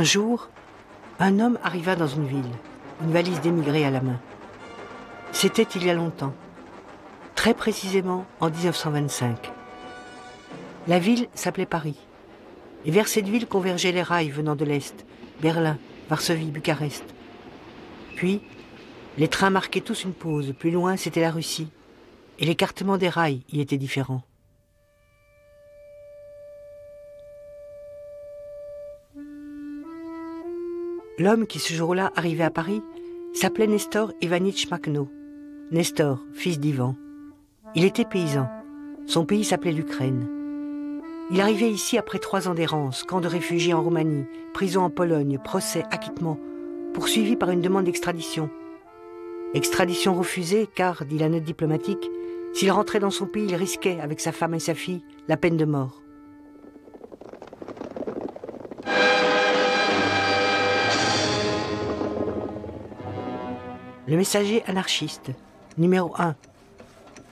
Un jour, un homme arriva dans une ville, une valise d'émigrés à la main. C'était il y a longtemps, très précisément en 1925. La ville s'appelait Paris, et vers cette ville convergeaient les rails venant de l'Est, Berlin, Varsovie, Bucarest. Puis, les trains marquaient tous une pause, plus loin c'était la Russie, et l'écartement des rails y était différent. L'homme qui ce jour-là arrivait à Paris s'appelait Nestor Ivanich Makhno. Nestor, fils d'Ivan. Il était paysan. Son pays s'appelait l'Ukraine. Il arrivait ici après 3 ans d'errance, camp de réfugiés en Roumanie, prison en Pologne, procès, acquittement, poursuivi par une demande d'extradition. Extradition refusée car, dit la note diplomatique, s'il rentrait dans son pays, il risquait, avec sa femme et sa fille, la peine de mort. Le messager anarchiste, numéro 1.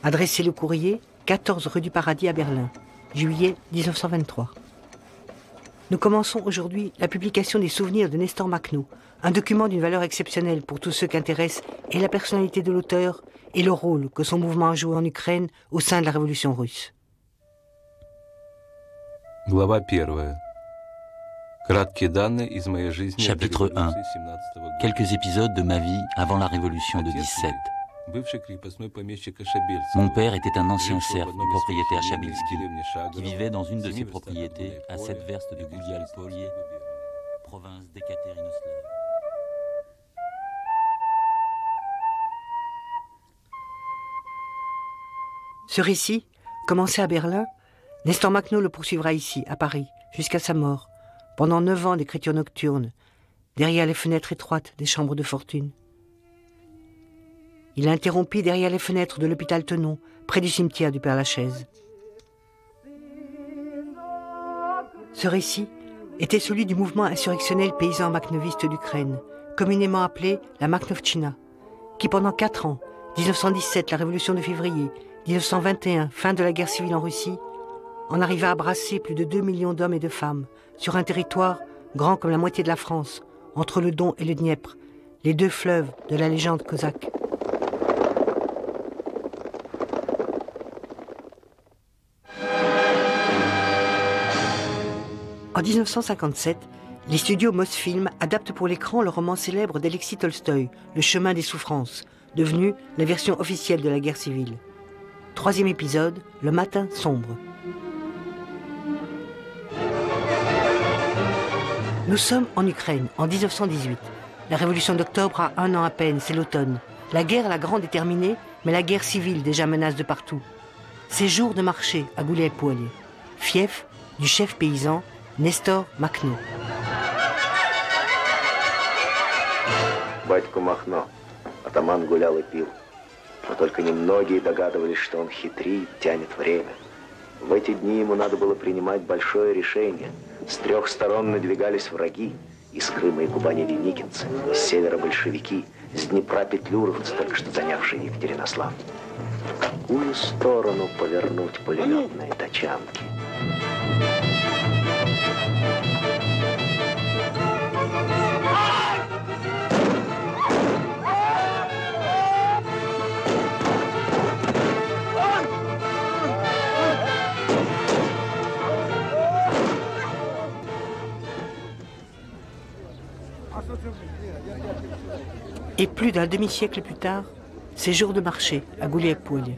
Adressé le courrier, 14 rue du Paradis à Berlin, juillet 1923. Nous commençons aujourd'hui la publication des souvenirs de Nestor Makhno, un document d'une valeur exceptionnelle pour tous ceux qu'intéressent et la personnalité de l'auteur et le rôle que son mouvement a joué en Ukraine au sein de la révolution russe. Chapitre 1. Quelques épisodes de ma vie avant la révolution de 17. Mon père était un ancien serf du propriétaire Chabilsky, qui vivait dans une de ses propriétés à 7 verstes de Gouliaï-Polié, province d'Ekaterinoslav. Ce récit, commencé à Berlin, Nestor Makhno le poursuivra ici, à Paris, jusqu'à sa mort, pendant 9 ans d'écriture nocturne, derrière les fenêtres étroites des chambres de fortune. Il interrompit derrière les fenêtres de l'hôpital Tenon, près du cimetière du Père Lachaise. Ce récit était celui du mouvement insurrectionnel paysan makhnoviste d'Ukraine, communément appelé la Makhnovchina, qui pendant 4 ans, 1917, la révolution de février, 1921, fin de la guerre civile en Russie, en arriva à brasser plus de 2 millions d'hommes et de femmes sur un territoire grand comme la moitié de la France, entre le Don et le Dniepr, les 2 fleuves de la légende cosaque. En 1957, les studios Mosfilm adaptent pour l'écran le roman célèbre d'Alexis Tolstoï, Le chemin des souffrances, devenu la version officielle de la guerre civile. 3e épisode, Le matin sombre. Nous sommes en Ukraine, en 1918. La révolution d'octobre a 1 an à peine, c'est l'automne. La guerre, la grande, est terminée, mais la guerre civile déjà menace de partout. Ces jours de marché à Gouliaï-Polié, fief du chef paysan, Nestor Makhno. Батьку Махно, атаман гулял и пил, но только немногие догадывались, что он хитрит, тянет время. В эти дни ему надо было принимать большое решение. С 3 сторон надвигались враги. Из Крыма и Кубани деникинцы, с севера большевики, с Днепра петлюровцы, только что занявшие Екатеринослав. В какую сторону повернуть пулеметные тачанки? Et plus d'un demi-siècle plus tard, ces jours de marché à Gouliaï-Polié.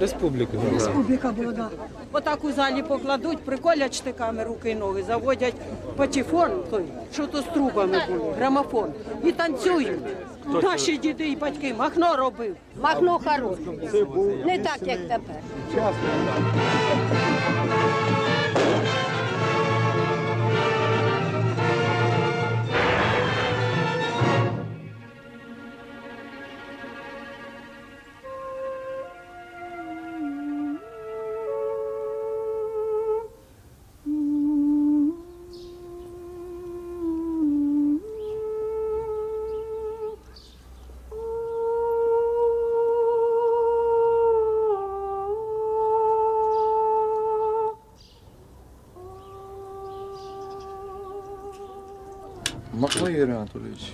Республіка була, да. Отак у залі покладуть, приколять штиками руки і ноги, заводять патефон, що то з трубами було, грамофон, і танцюють. Наші діти і батьки, Махно робив. Махно хороший, не так, як тепер. Маkhno Юрий Анатольевич.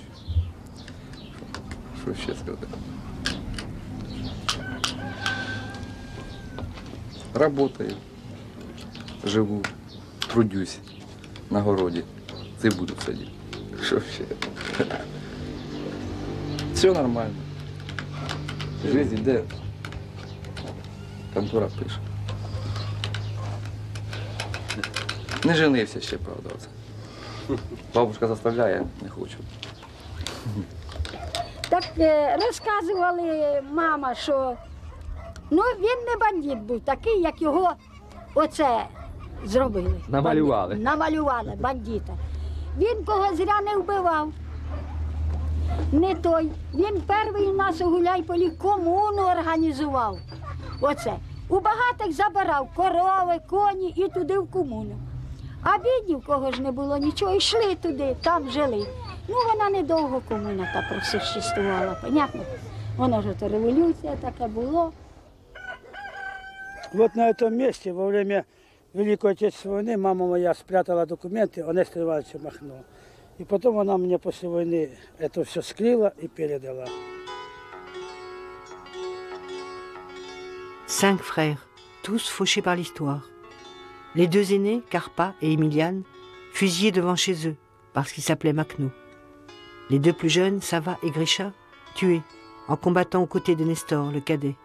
Что сейчас сказать? Работаю, живу, трудюсь на городе. Ты буду садить. Что вообще? Все нормально. Жизнь идет. Контора пишет. Не женився ще, правда, оце. Бабушка заставляє, не хочу. Так розказували мама, що ну, він не бандит був, такий, як його оце зробили. Намалювали. Бандит. Намалювали бандита. Він кого зря не вбивав. Не той. Він перший у нас у Гуляйполі комуну організував. Оце. У багатих забирав корови, коні і туди в комуну. А біднів, кого ж не було нічого, йшли туди, там жили. Ну, вона недовго комуна та просуществувала, понятно? Вона ж то революція така була. Вот на этом месте во время Великой Отечественной войны мама моя спрятала документы о Несторе Ивановиче Махно. И потом она мне после войны это все скрыла и передала. 5 frères, tous fauchés par l'histoire. Les deux aînés, Carpa et Emiliane, fusillés devant chez eux parce qu'ils s'appelaient Makhno. Les deux plus jeunes, Sava et Grisha, tués en combattant aux côtés de Nestor, le cadet.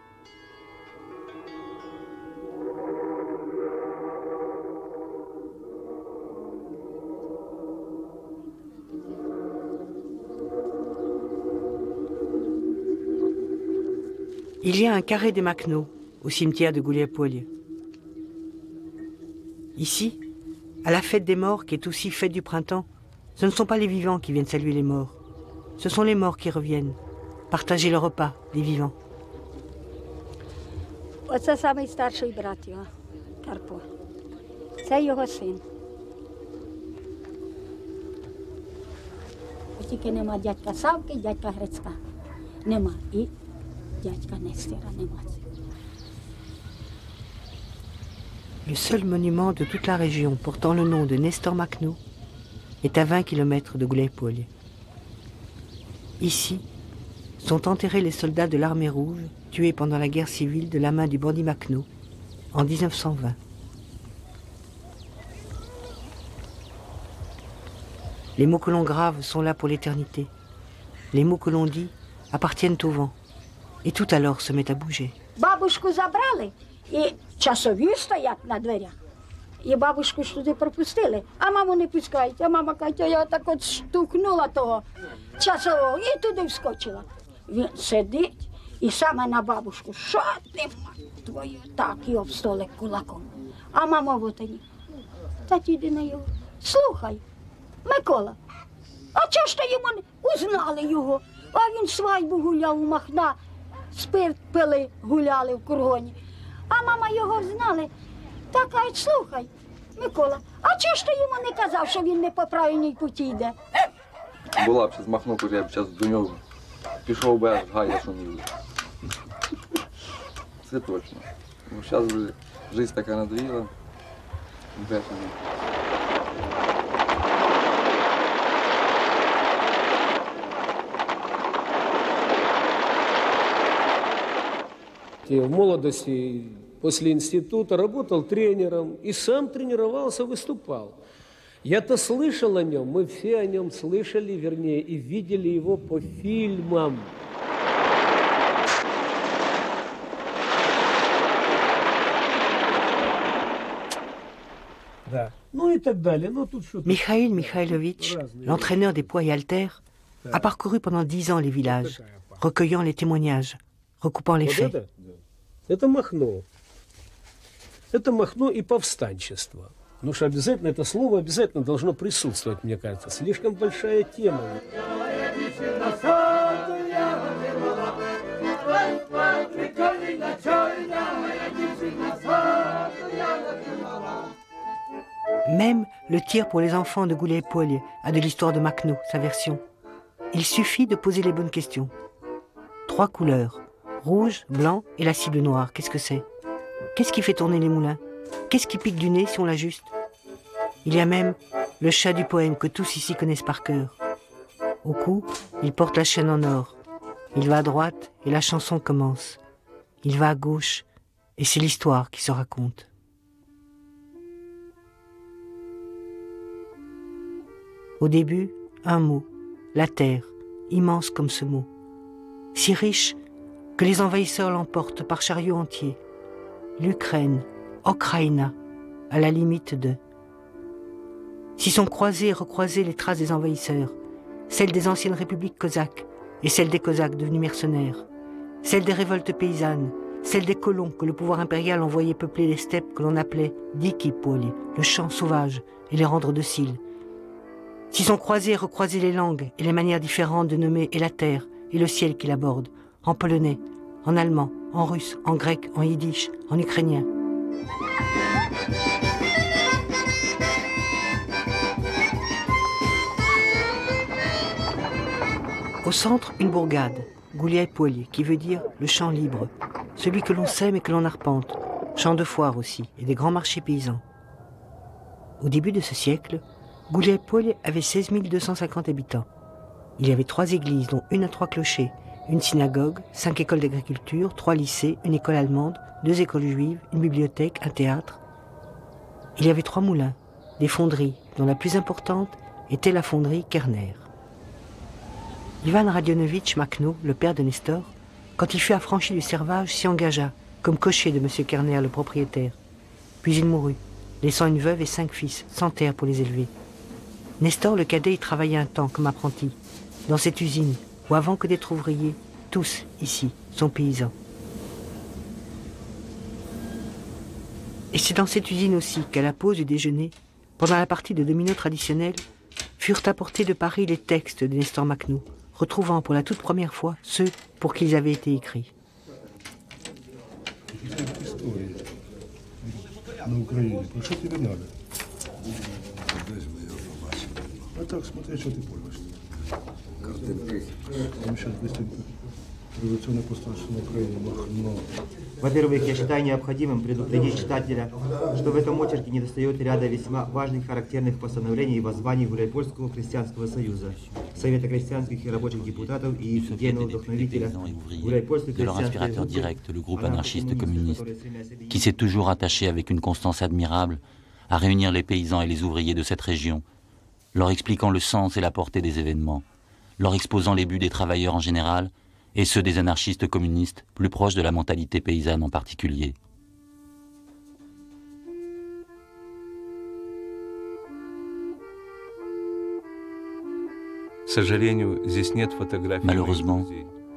Il y a un carré des Makhno au cimetière de Gouliaï-Polié. Ici, à la fête des morts, qui est aussi fête du printemps, ce ne sont pas les vivants qui viennent saluer les morts. Ce sont les morts qui reviennent, partager le repas des vivants. Оце самий старший брат його, Карпо. Це його син. Тільки нема дядька Савки, дядька Грицька. Нема. І дядька Нестора нема. Le seul monument de toute la région portant le nom de Nestor Makhno est à 20 km de Gouliaï-Polié. Ici sont enterrés les soldats de l'armée rouge tués pendant la guerre civile de la main du bandit Makhno en 1920. Les mots que l'on grave sont là pour l'éternité. Les mots que l'on dit appartiennent au vent et tout alors se met à bouger. І часові стоять на дверях, і бабушку ж туди пропустили, а маму не пускають, а мама каже, я так от штукнула того часового і туди вскочила. Він сидить і саме на бабушку, що ти, мать твою, так і об столик кулаком. А мама вот і ні. Та тіди на його, слухай, Микола, а чого ж ти йому не узнали його? А він свадьбу гуляв у Махна, спирт пили, гуляли в кургоні. А мама його знали, та каже, слухай, Микола, а чого ж ти йому не казав, що він не по правильній путі йде? Була б ще з Махно, я б зараз до нього пішов би, аж гайда шумів. Це точно. Бо зараз вже життя така надоїла. В молодости, после института, работал тренером и сам тренировался, выступал. Я-то слышал о нем, мы все о нем слышали, вернее, и видели его по фильмам. Да. Ну и так далее. Но тут что-то... Mikhail Mikhailovich, l'entraîneur des poids et haltères, a parcouru pendant 10 ans les villages, recueillant les témoignages, recoupant les faits. Это Махно. Это Махно и повстанчество. Потому что обязательно это слово обязательно должно присутствовать, мне кажется. Слишком большая тема. Même le tir pour les enfants de Gouliaï-Polié a de l'histoire de Makhno, sa version. Il suffit de poser les bonnes questions. 3 couleurs. Rouge, blanc et la cible noire, qu'est-ce que c'est? Qu'est-ce qui fait tourner les moulins? Qu'est-ce qui pique du nez si on l'ajuste? Il y a même le chat du poème que tous ici connaissent par cœur, Au cou, il porte la chaîne en or. Il va à droite et la chanson commence. Il va à gauche et c'est l'histoire qui se raconte. Au début, un mot, la terre, immense comme ce mot. Si riche que les envahisseurs l'emportent par chariot entier. L'Ukraine, Okraïna, à la limite de... S'y sont croisées et recroisées les traces des envahisseurs, celles des anciennes républiques cosaques et celles des cosaques devenus mercenaires, celles des révoltes paysannes, celles des colons que le pouvoir impérial envoyait peupler les steppes que l'on appelait Diki-Polié, le champ sauvage, et les rendre dociles. S'y sont croisées et recroisées les langues et les manières différentes de nommer et la terre et le ciel qui l'aborde, en polonais, en allemand, en russe, en grec, en yiddish, en ukrainien. Au centre, une bourgade, Gouliaï-Polié, qui veut dire le champ libre, celui que l'on sème et que l'on arpente, champ de foire aussi, et des grands marchés paysans. Au début de ce siècle, Gouliaï-Polié avait 16 250 habitants. Il y avait 3 églises, dont une à 3 clochers, une synagogue, 5 écoles d'agriculture, 3 lycées, une école allemande, 2 écoles juives, une bibliothèque, un théâtre. Il y avait 3 moulins, des fonderies, dont la plus importante était la fonderie Kerner. Ivan Radionovitch Makhno, le père de Nestor, quand il fut affranchi du servage, s'y engagea, comme cocher de M. Kerner, le propriétaire. Puis il mourut, laissant une veuve et 5 fils, sans terre pour les élever. Nestor, le cadet, y travailla un temps comme apprenti, dans cette usine, où avant que d'être ouvrier, tous, ici, sont paysans. Et c'est dans cette usine aussi qu'à la pause du déjeuner, pendant la partie de domino traditionnelle, furent apportés de Paris les textes de Nestor Makhno, retrouvant pour la toute première fois ceux pour qui ils avaient été écrits. Во-первых, я считаю необходимым предупредить читателя, что в этом очерке недостает ряда весьма важных характерных постановлений и воззваний Гуляйпольского крестьянского союза, Совета крестьянских и рабочих депутатов и идейного вдохновителя Гуляйпольского крестьянского союза, à réunir les paysans et les ouvriers de cette région, leur expliquant le sens et la portée des événements, leur exposant les buts des travailleurs en général et ceux des anarchistes communistes plus proches de la mentalité paysanne en particulier. Malheureusement,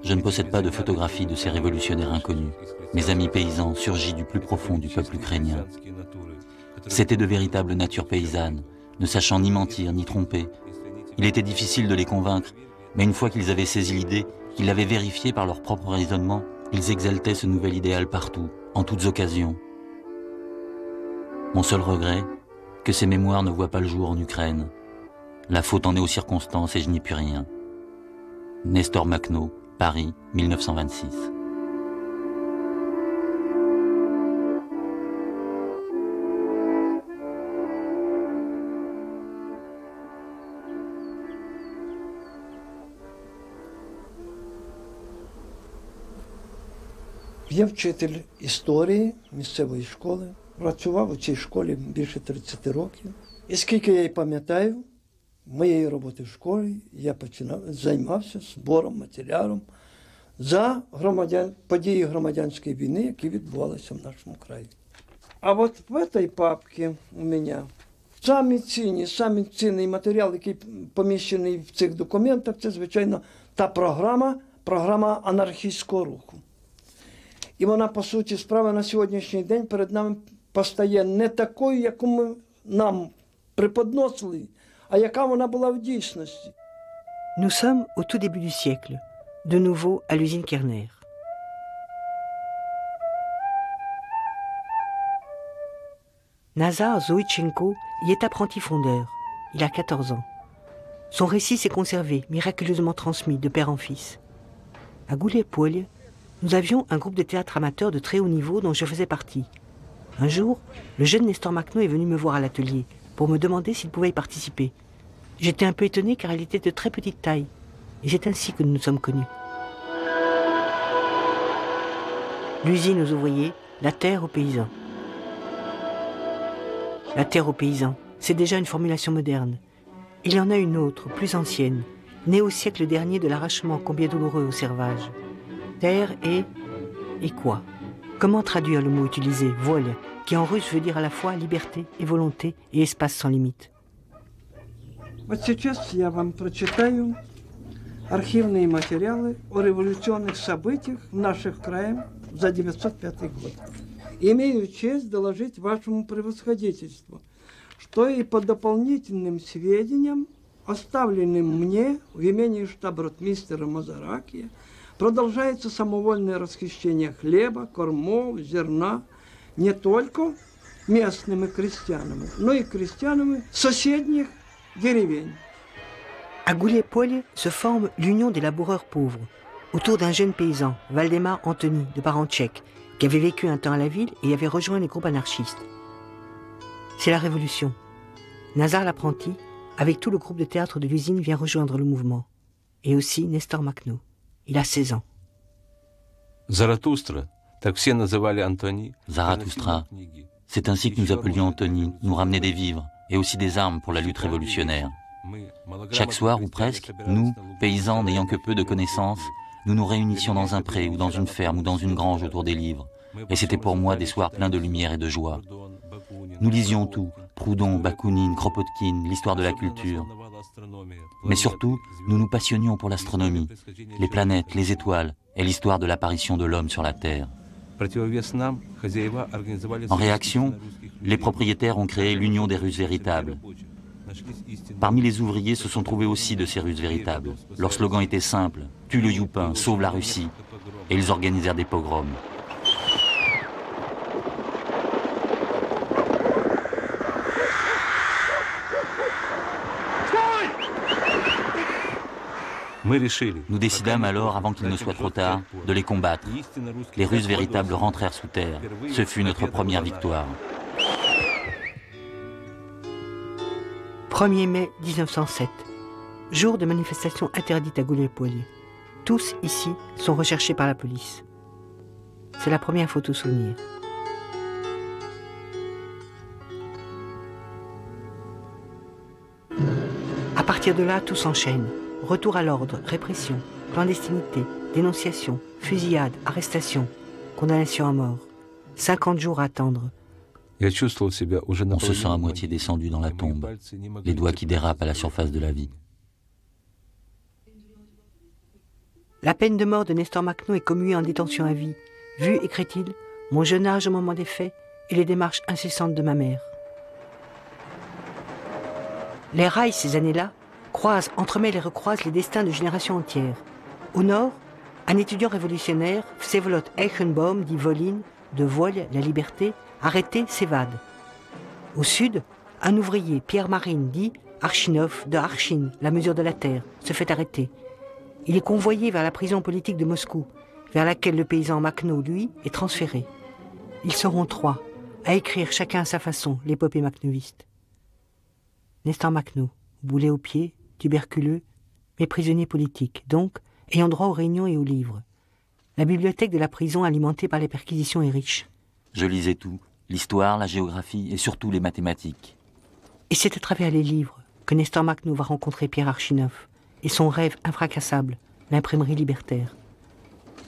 je ne possède pas de photographie de ces révolutionnaires inconnus, mes amis paysans surgis du plus profond du peuple ukrainien. C'étaient de véritables natures paysannes, ne sachant ni mentir ni tromper. Il était difficile de les convaincre, mais une fois qu'ils avaient saisi l'idée, qu'ils l'avaient vérifiée par leur propre raisonnement, ils exaltaient ce nouvel idéal partout, en toutes occasions. Mon seul regret, que ces mémoires ne voient pas le jour en Ukraine. La faute en est aux circonstances et je n'y puis rien. Nestor Makhno, Paris, 1926. Я вчитель історії місцевої школи, працював у цій школі більше 30 років. І скільки я пам'ятаю, моєї роботи в школі я займався збором, матеріалом за події громадянської війни, які відбувалися в нашому краї. А от в цій папці у мене самий цінний матеріал, який поміщений в цих документах, це, звичайно, та програма анархістського руху. І вона, по суті, справа на сьогоднішній день перед нами постає не такою, яку нам преподносили, а яка вона була в дійсності. Nous sommes au tout début du siècle, de nouveau à l'usine Kerner. Nazar Zoïtchenko y est apprenti fondeur. Il a 14 ans. Son récit s'est conservé, miraculeusement transmis de père en fils. À Gouliaï-Polié, nous avions un groupe de théâtre amateur de très haut niveau dont je faisais partie. Un jour, le jeune Nestor Makhno est venu me voir à l'atelier pour me demander s'il pouvait y participer. J'étais un peu étonné car il était de très petite taille Et c'est ainsi que nous nous sommes connus. L'usine aux ouvriers, la terre aux paysans. La terre aux paysans, c'est déjà une formulation moderne. Il y en a une autre, plus ancienne, née au siècle dernier de l'arrachement combien douloureux au servage. Terre et quoi? Comment traduire le mot utilisé, voile, qui en russe veut dire à la fois liberté et volonté et espace sans limite? Вот сейчас я вам прочитаю архивные материалы о революционных событиях в наших краях за 1905 год. Имею честь доложить вашему превосходительству, что и по дополнительным сведениям, оставленным мне в имении штаб-ротмистера Мазаракия, продолжается самовольное расхищение хлеба, кормов, зерна не только местными крестьянами, но и крестьянами соседних деревень. À Gouliaï-Polié se forme l'Union des laboureurs pauvres, autour d'un jeune paysan, Valdemar Anthony, de parents tchèques, qui avait vécu un temps à la ville et avait rejoint les groupes anarchistes. C'est la révolution. Nazar l'apprenti, avec tout le groupe de théâtre de l'usine, vient rejoindre le mouvement. Et aussi Nestor Makhno. Il a 16 ans. Zarathustra, c'est ainsi que nous appelions Anthony, nous ramenait des vivres et aussi des armes pour la lutte révolutionnaire. Chaque soir, ou presque, nous, paysans n'ayant que peu de connaissances, nous nous réunissions dans un pré ou dans une ferme ou dans une grange autour des livres. Et c'était pour moi des soirs pleins de lumière et de joie. Nous lisions tout, Proudhon, Bakounine, Kropotkine, l'histoire de la culture. Mais surtout, nous nous passionnions pour l'astronomie, les planètes, les étoiles et l'histoire de l'apparition de l'homme sur la Terre. En réaction, les propriétaires ont créé l'Union des Russes véritables. Parmi les ouvriers se sont trouvés aussi de ces Russes véritables. Leur slogan était simple, « Tue le Youpin, sauve la Russie ». Et ils organisèrent des pogroms. Nous décidâmes alors, avant qu'il ne soit trop tard, de les combattre. Les Russes véritables rentrèrent sous terre. Ce fut notre première victoire. 1er mai 1907, jour de manifestation interdite à Gouliaï-Polié. Tous ici sont recherchés par la police. C'est la première photo souvenir. À partir de là, tout s'enchaîne. Retour à l'ordre, répression, clandestinité, dénonciation, fusillade, arrestation, condamnation à mort. 50 jours à attendre. On se sent à moitié descendu dans la tombe, les doigts qui dérapent à la surface de la vie. La peine de mort de Nestor Makhno est commuée en détention à vie. Vu, écrit-il, mon jeune âge au moment des faits et les démarches incessantes de ma mère. Les rails ces années-là croisent, entremêlent et recroisent les destins de générations entières. Au nord, un étudiant révolutionnaire, Vsevolod Eichenbaum, dit Voline, de voile, la liberté, arrêté, s'évade. Au sud, un ouvrier, Pierre Marine, dit Archinov, de Archine, la mesure de la terre, se fait arrêter. Il est convoyé vers la prison politique de Moscou, vers laquelle le paysan Makhno, lui, est transféré. Ils seront trois, à écrire chacun à sa façon l'épopée makhnoviste. Nestor Makhno, boulet aux pieds, tuberculeux, mais prisonnier politique, donc ayant droit aux réunions et aux livres. La bibliothèque de la prison alimentée par les perquisitions est riche. Je lisais tout, l'histoire, la géographie et surtout les mathématiques. Et c'est à travers les livres que Nestor Makhno va rencontrer Pierre Archinov et son rêve infracassable, l'imprimerie libertaire.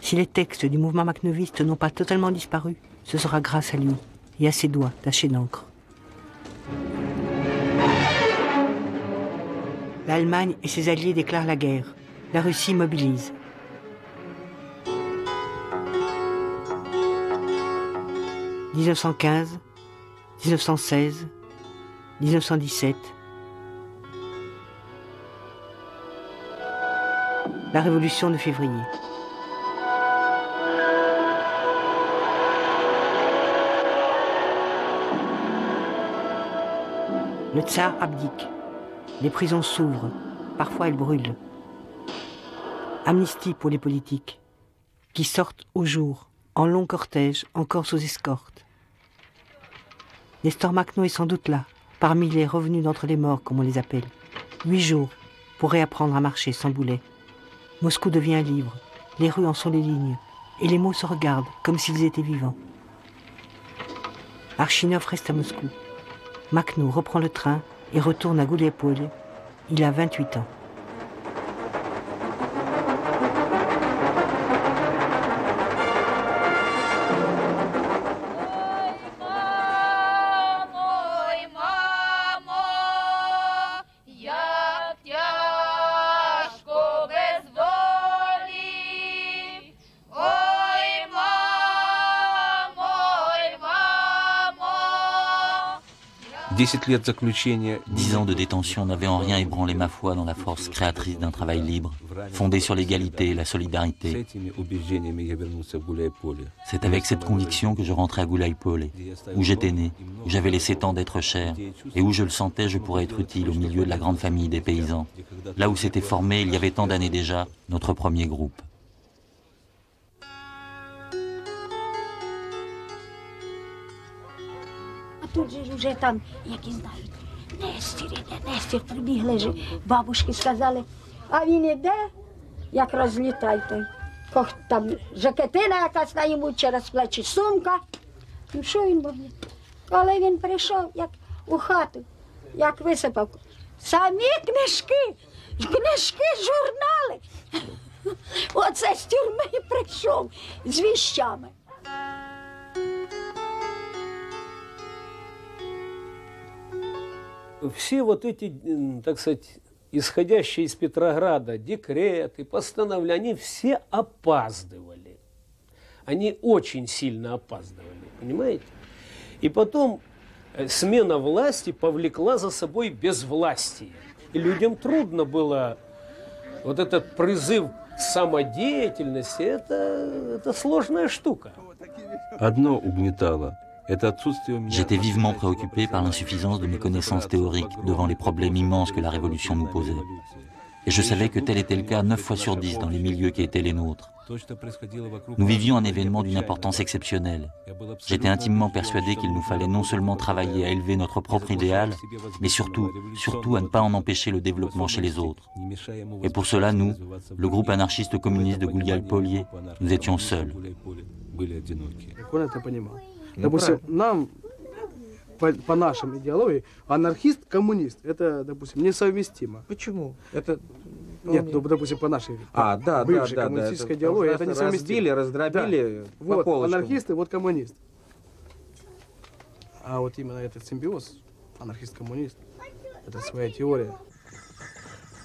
Si les textes du mouvement makhnoviste n'ont pas totalement disparu, ce sera grâce à lui et à ses doigts tachés d'encre. L'Allemagne et ses alliés déclarent la guerre. La Russie mobilise. « 1915, 1916, 1917. La révolution de février. Le tsar abdique. Les prisons s'ouvrent. Parfois, elles brûlent. Amnistie pour les politiques qui sortent au jour. En long cortège, encore sous escorte. Nestor Makhno est sans doute là, parmi les revenus d'entre les morts, comme on les appelle. 8 jours pour réapprendre à marcher sans boulet, Moscou devient libre, les rues en sont les lignes, et les mots se regardent comme s'ils étaient vivants. Archinov reste à Moscou. Makhno reprend le train et retourne à Gouliaï-Polié. Il a 28 ans. « 10 ans de détention n'avaient en rien ébranlé ma foi dans la force créatrice d'un travail libre, fondé sur l'égalité et la solidarité. C'est avec cette conviction que je rentrais à Gouliaï-Polié, où j'étais né, où j'avais laissé tant d'être cher, et où je le sentais, je pourrais être utile au milieu de la grande famille des paysans, là où s'était formé, il y avait tant d'années déjà, notre premier groupe. » Все вот эти, так сказать, исходящие из Петрограда декреты, постановления, они все опаздывали. Они очень сильно опаздывали, понимаете? И потом смена власти повлекла за собой безвластие. И людям трудно было вот этот призыв к самодеятельности, это сложная штука. Одно угнетало. J'étais vivement préoccupé par l'insuffisance de mes connaissances théoriques devant les problèmes immenses que la Révolution nous posait. Et je savais que tel était le cas 9 fois sur 10 dans les milieux qui étaient les nôtres. Nous vivions un événement d'une importance exceptionnelle. J'étais intimement persuadé qu'il nous fallait non seulement travailler à élever notre propre idéal, mais surtout à ne pas en empêcher le développement chez les autres. Et pour cela, nous, le groupe anarchiste communiste de Gouliaï-Polié, nous étions seuls. Допустим, нам, по нашим идеологии, анархист-коммунист, это, допустим, несовместимо. Почему? Это, нет, допустим, по нашей бывшей коммунистической идеологии, это несовместимо. Раздробили, по полочкам. Анархист и вот коммунист. А вот именно этот симбиоз, анархист-коммунист, это своя теория.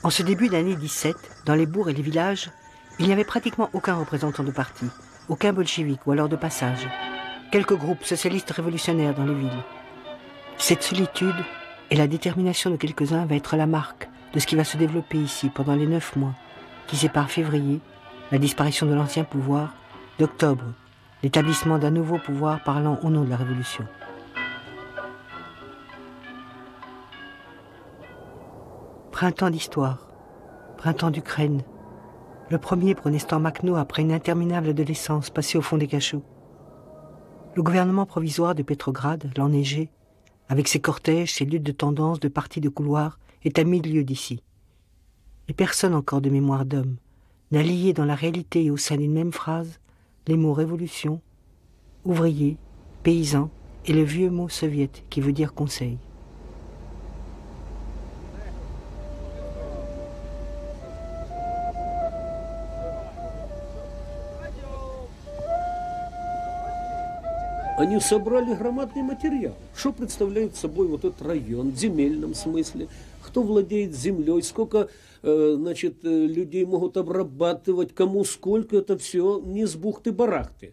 En ce début d'année 17, dans les bourgs et les villages, il n'y avait pratiquement aucun représentant de parti, aucun bolchevique ou alors de passage. Quelques groupes socialistes révolutionnaires dans les villes. Cette solitude et la détermination de quelques-uns va être la marque de ce qui va se développer ici pendant les 9 mois qui séparent février, la disparition de l'ancien pouvoir, d'octobre, l'établissement d'un nouveau pouvoir parlant au nom de la Révolution. Printemps d'histoire, printemps d'Ukraine, le premier pour Nestor Makhno après une interminable adolescence passée au fond des cachots. Le gouvernement provisoire de Pétrograd, l'enneigé, avec ses cortèges, ses luttes de tendance, de partis de couloirs, est à 1000 lieues d'ici. Et personne encore de mémoire d'homme n'a lié dans la réalité et au sein d'une même phrase les mots révolution, ouvrier, paysan et le vieux mot soviète qui veut dire conseil. Они собрали громадный материал, что представляет собой вот этот район в земельном смысле, кто владеет землей, сколько значит, людей могут обрабатывать, кому сколько, это все не с бухты-барахты.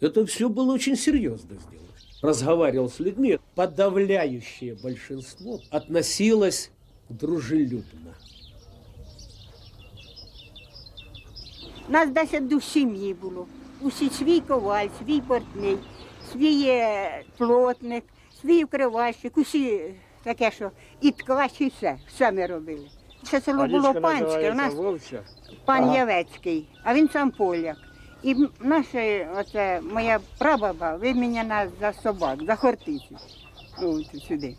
Это все было очень серьезно сделано. Разговаривал с людьми, подавляющее большинство относилось дружелюбно. Нас даже до семьи было, усе свой коваль, свой портной. Свій плотник, свій укривальщик, усі таке, що і ткач, і все. Все ми робили. Це село було панське, у нас пан Явецький, а він сам поляк. І наша, оце, моя прабаба виміняна за собак, за хортицю, ось сюди.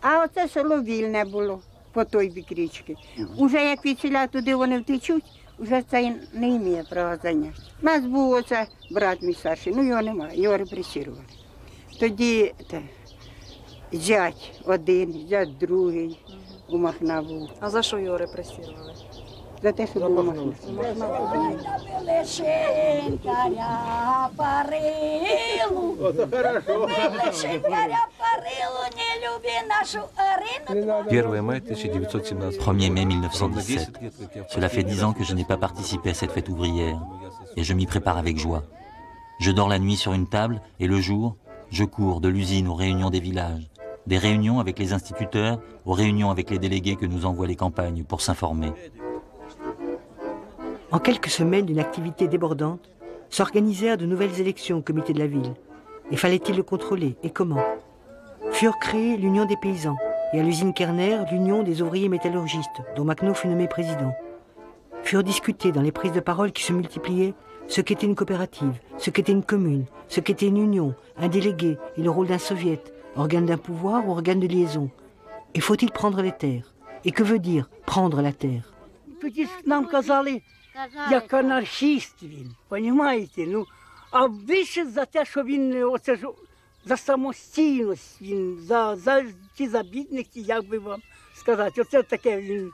А оце село вільне було, по той бік річки. Уже як від села туди вони втечуть, вже це не має права зайняти. У нас був оце брат мій старший, ну його немає, його репресірували. Тоді зять один, зять другий у Махна був. А за що його репресірували? За те, що було Махна. Белешенькаря парилу, белешенькаря парилу, не люби нашу Арину. 1er mai 1917. 1er mai 1917. Cela fait 10 ans que je n'ai pas participé à cette fête ouvrière et je m'y prépare avec joie. Je dors la nuit sur une table et le jour, je cours de l'usine aux réunions des villages, des réunions avec les instituteurs, aux réunions avec les délégués que nous envoient les campagnes pour s'informer. En quelques semaines d'une activité débordante, s'organisèrent de nouvelles élections au comité de la ville. Et fallait-il le contrôler, et comment? Furent créées l'Union des paysans, et à l'usine Kerner, l'Union des ouvriers métallurgistes, dont Makhno fut nommé président. Furent discutés dans les prises de parole qui se multipliaient ce qu'était une coopérative, ce qu'était une commune, ce qu'était une union, un délégué et le rôle d'un soviet, organe d'un pouvoir ou organe de liaison. Et faut-il prendre les terres? Et que veut dire prendre la terre? Як анархіст він, розумієте? Ну, а більше за те, що він оце ж за самостійність, він за ті забідники, як би вам сказати, оце таке він,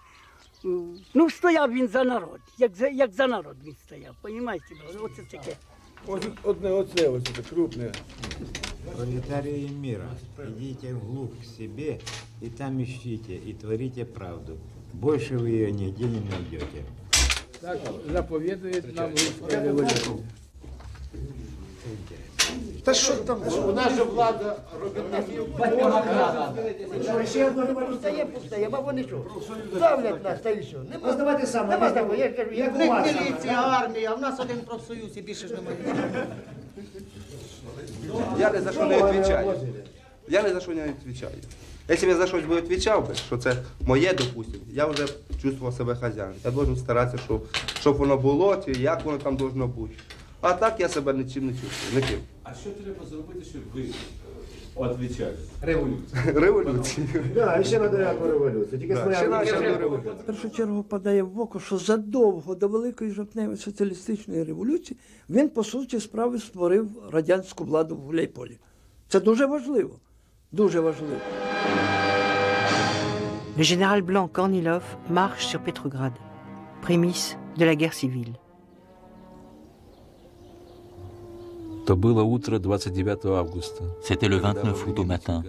ну, стояв він за народ, як за народ він стояв, розумієте? Оце таке. Одне оце, оце крупне. Пролетарії міра, ідіть вглуб к себе, і там іщіть, і творіть правду. Більше ви її ніде не знайдете. Так заповідують нам русська революція. Та що там? У нас же влада робітників. Ще одна революція є, пустає, бо вони що? Давлять нас, та і що? Роздавайте саме. Як у вас. Міліція, армія, а в нас один профсоюз і більше ж немає. Я не за що не відповідаю. Я не за що не відповідаю. Якщо я за щось би відповідав, що це моє, допустим, я вже чувствував себе хазяїном. Я повинен старатися, щоб воно було, чи як воно там повинно бути. А так я себе нічим не чувствую, ніким. А що треба зробити, щоб ви відповідали? Революцію. Революцію. Так, ще треба яку революцію. Тільки своя революція. В першу чергу падає в око, що задовго до Великої жовтневої соціалістичної революції він, по суті, справи створив радянську владу в Гуляйполі. Це дуже важливо. Le général blanc Kornilov marche sur Pétrograd, prémisse de la guerre civile. C'était le 29 août au matin.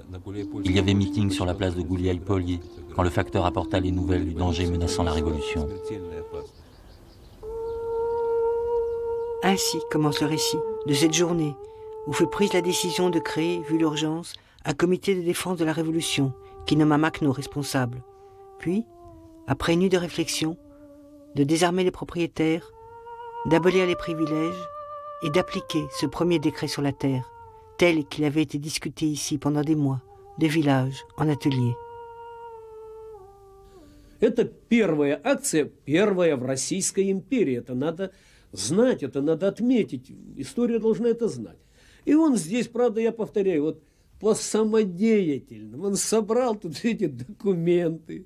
Il y avait meeting sur la place de Gouliaï-Polié quand le facteur apporta les nouvelles du danger menaçant la révolution. Ainsi commence le récit de cette journée où fut prise la décision de créer, vu l'urgence, un comité de défense de la Révolution qui nomma Makhno responsable. Puis, après une nuit de réflexion, de désarmer les propriétaires, d'abolir les privilèges et d'appliquer ce premier décret sur la terre, tel qu'il avait été discuté ici pendant des mois, de village en atelier. Это первая акция, первая в Российской империи. Это надо знать, это надо отметить. История должна это знать. И он здесь, правда, я повторяю, вот по-самодеятельному. Он собрал тут эти документы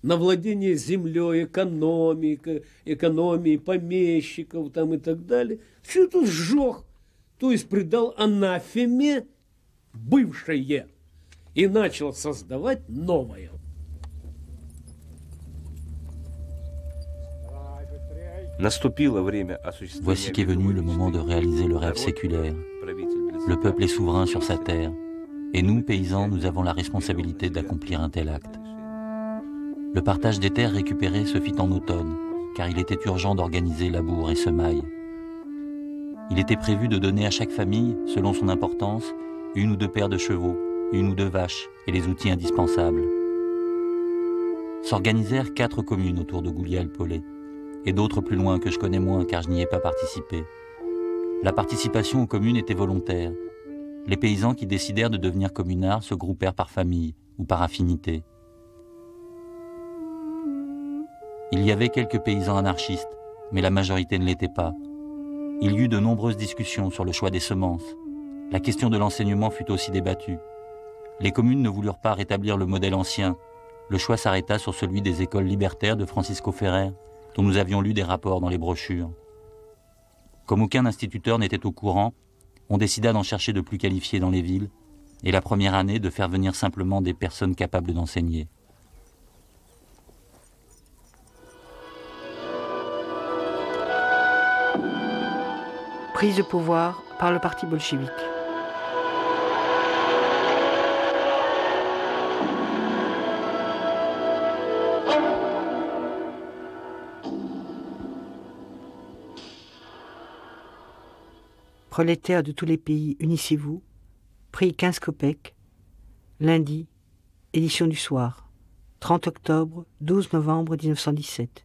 на владение землей, экономией, помещиков там и так далее. Все это сжег, то есть придал анафеме бывшее и начал создавать новое. Voici qu'est venu le moment de réaliser le rêve séculaire. Le peuple est souverain sur sa terre. Et nous, paysans, nous avons la responsabilité d'accomplir un tel acte. Le partage des terres récupérées se fit en automne, car il était urgent d'organiser labour et semailles. Il était prévu de donner à chaque famille, selon son importance, une ou deux paires de chevaux, une ou deux vaches et les outils indispensables. S'organisèrent 4 communes autour de Gouliaï-Polié, et d'autres plus loin que je connais moins car je n'y ai pas participé. La participation aux communes était volontaire. Les paysans qui décidèrent de devenir communards se groupèrent par famille ou par affinité. Il y avait quelques paysans anarchistes, mais la majorité ne l'était pas. Il y eut de nombreuses discussions sur le choix des semences. La question de l'enseignement fut aussi débattue. Les communes ne voulurent pas rétablir le modèle ancien. Le choix s'arrêta sur celui des écoles libertaires de Francisco Ferrer, dont nous avions lu des rapports dans les brochures. Comme aucun instituteur n'était au courant, on décida d'en chercher de plus qualifiés dans les villes et la première année de faire venir simplement des personnes capables d'enseigner. Prise de pouvoir par le parti bolchevique. Prolétaires de tous les pays, unissez-vous. Prix 15 kopecks. Lundi, édition du soir. 30 octobre, 12 novembre 1917.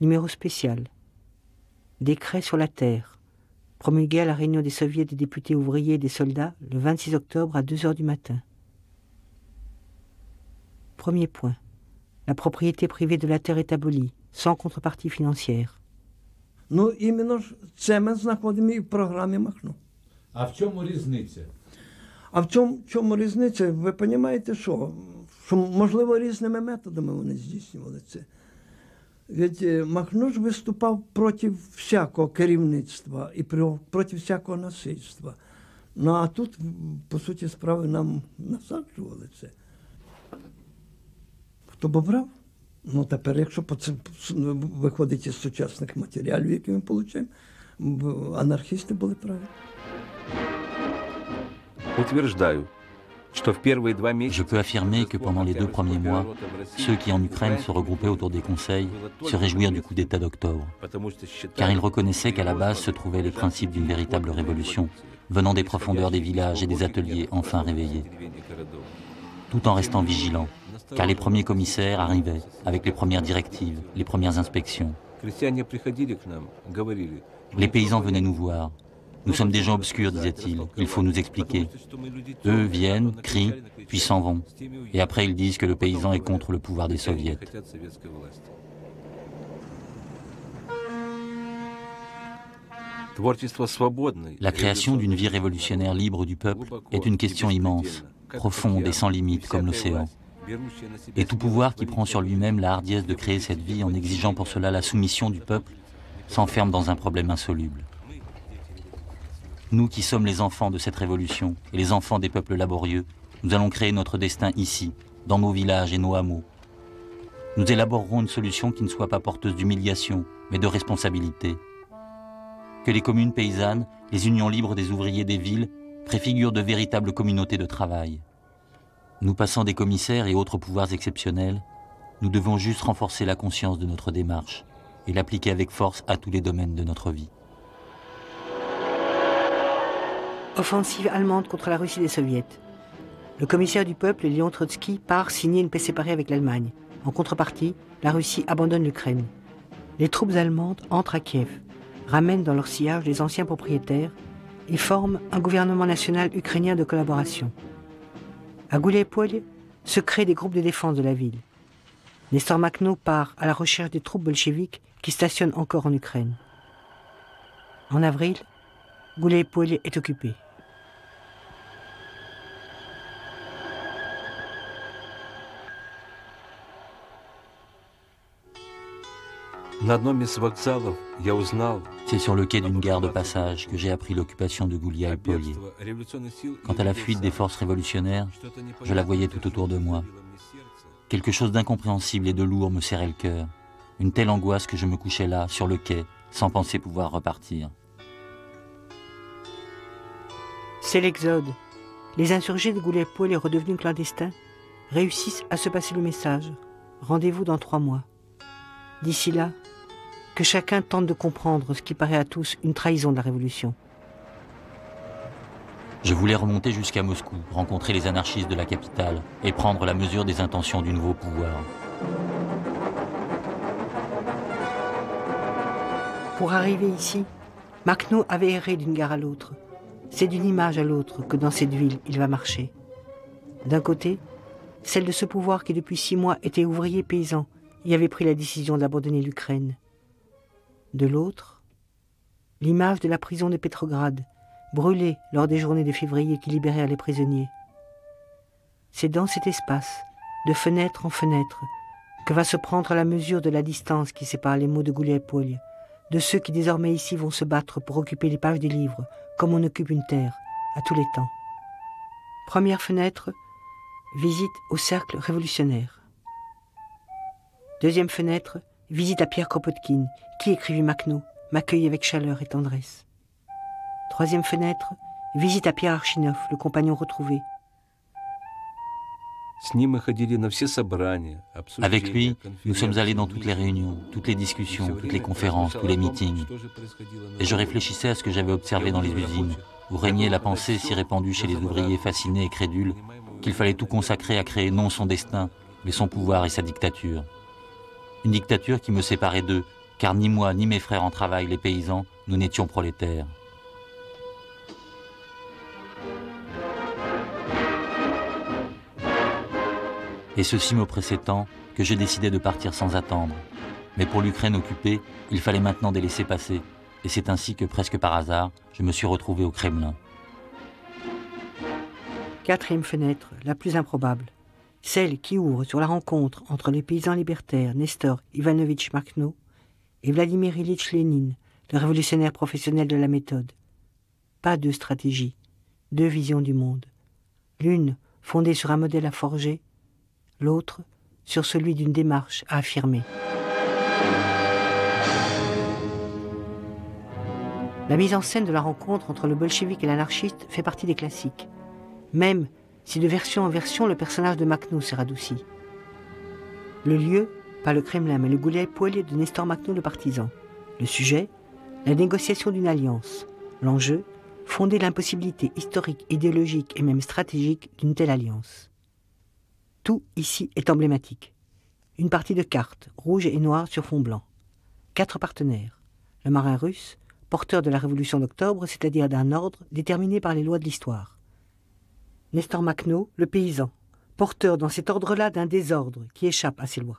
Numéro spécial. Décret sur la terre. Promulgué à la réunion des soviets des députés ouvriers et des soldats le 26 octobre à 2 h du matin. Premier point. La propriété privée de la terre est abolie, sans contrepartie financière. Ну, іменно ж це ми знаходимо і в програмі Махно. А в чому різниця? А в чому різниця? Ви розумієте, що? Що, можливо, різними методами вони здійснювали це. Ведь Махно ж виступав проти всякого керівництва і проти всякого насильства. Ну, а тут, по суті, справи нам насаджували це. Хто б обрав? Ну, тепер, якщо виходить із сучасних матеріалів, які ми отримуємо, анархісти були праві. Утверждаю, что в первые 2 месяца... Je peux affirmer que pendant les 2 premiers mois, ceux qui en Ukraine se regroupaient autour des conseils se réjouirent du coup d'État d'octobre, car ils reconnaissaient qu'à la base se trouvaient les principes d'une véritable révolution, venant des profondeurs des villages et des ateliers enfin réveillés, tout en restant vigilants. Car les premiers commissaires arrivaient avec les premières directives, les premières inspections. Les paysans venaient nous voir. Nous sommes des gens obscurs, disaient-ils, il faut nous expliquer. Eux viennent, crient, puis s'en vont. Et après ils disent que le paysan est contre le pouvoir des soviets. La création d'une vie révolutionnaire libre du peuple est une question immense, profonde et sans limite comme l'océan. Et tout pouvoir qui prend sur lui-même la hardiesse de créer cette vie en exigeant pour cela la soumission du peuple s'enferme dans un problème insoluble. Nous qui sommes les enfants de cette révolution et les enfants des peuples laborieux, nous allons créer notre destin ici, dans nos villages et nos hameaux. Nous élaborerons une solution qui ne soit pas porteuse d'humiliation, mais de responsabilité. Que les communes paysannes, les unions libres des ouvriers des villes, préfigurent de véritables communautés de travail. Nous passant des commissaires et autres pouvoirs exceptionnels, nous devons juste renforcer la conscience de notre démarche et l'appliquer avec force à tous les domaines de notre vie. Offensive allemande contre la Russie des soviets. Le commissaire du peuple, Léon Trotsky, part signer une paix séparée avec l'Allemagne. En contrepartie, la Russie abandonne l'Ukraine. Les troupes allemandes entrent à Kiev, ramènent dans leur sillage les anciens propriétaires et forment un gouvernement national ukrainien de collaboration. À Gouliaï-Polié se créent des groupes de défense de la ville. Nestor Makhno part à la recherche des troupes bolcheviques qui stationnent encore en Ukraine. En avril, Gouliaï-Polié est occupé. C'est sur le quai d'une gare de passage que j'ai appris l'occupation de Gouliaï-Polié. Quant à la fuite des forces révolutionnaires, je la voyais tout autour de moi. Quelque chose d'incompréhensible et de lourd me serrait le cœur. Une telle angoisse que je me couchais là, sur le quai, sans penser pouvoir repartir. C'est l'exode. Les insurgés de Gouliaï-Polié, redevenus clandestins, réussissent à se passer le message. Rendez-vous dans 3 mois. D'ici là, que chacun tente de comprendre ce qui paraît à tous une trahison de la révolution. Je voulais remonter jusqu'à Moscou, rencontrer les anarchistes de la capitale et prendre la mesure des intentions du nouveau pouvoir. Pour arriver ici, Makhno avait erré d'une gare à l'autre. C'est d'une image à l'autre que dans cette ville, il va marcher. D'un côté, celle de ce pouvoir qui depuis 6 mois était ouvrier paysan et avait pris la décision d'abandonner l'Ukraine. De l'autre, l'image de la prison de Pétrograd, brûlée lors des journées de février qui libérèrent les prisonniers. C'est dans cet espace, de fenêtre en fenêtre, que va se prendre la mesure de la distance qui sépare les mots de Gouliaï-Polié, de ceux qui désormais ici vont se battre pour occuper les pages des livres, comme on occupe une terre, à tous les temps. Première fenêtre, visite au cercle révolutionnaire. Deuxième fenêtre, visite à Pierre Kropotkine, qui, écrivit Makhno, m'accueille avec chaleur et tendresse. Troisième fenêtre, visite à Pierre Archinov, le compagnon retrouvé. Avec lui, nous sommes allés dans toutes les réunions, toutes les discussions, toutes les conférences, tous les meetings. Et je réfléchissais à ce que j'avais observé dans les usines, où régnait la pensée si répandue chez les ouvriers fascinés et crédules qu'il fallait tout consacrer à créer non son destin, mais son pouvoir et sa dictature. Une dictature qui me séparait d'eux, car ni moi, ni mes frères en travail, les paysans, nous n'étions prolétaires. Et ceci m'oppressait tant que je décidais de partir sans attendre. Mais pour l'Ukraine occupée, il fallait maintenant des laissez-passer. Et c'est ainsi que, presque par hasard, je me suis retrouvé au Kremlin. Quatrième fenêtre, la plus improbable. Celle qui ouvre sur la rencontre entre les paysans libertaires Nestor Ivanich Makhno et Vladimir Ilyitch Lénine, le révolutionnaire professionnel de la méthode. Pas deux stratégies, deux visions du monde. L'une fondée sur un modèle à forger, l'autre sur celui d'une démarche à affirmer. La mise en scène de la rencontre entre le bolchevique et l'anarchiste fait partie des classiques, même si de version en version le personnage de Makhno s'est radouci. Le lieu, pas le Kremlin, mais le Gouliaï-Polié de Nestor Makhno le partisan. Le sujet, la négociation d'une alliance. L'enjeu, fonder l'impossibilité historique, idéologique et même stratégique d'une telle alliance. Tout ici est emblématique. Une partie de cartes, rouge et noire sur fond blanc. 4 partenaires. Le marin russe, porteur de la révolution d'octobre, c'est-à-dire d'un ordre déterminé par les lois de l'histoire. Nestor Makhno, le paysan, porteur dans cet ordre-là d'un désordre qui échappe à ses lois.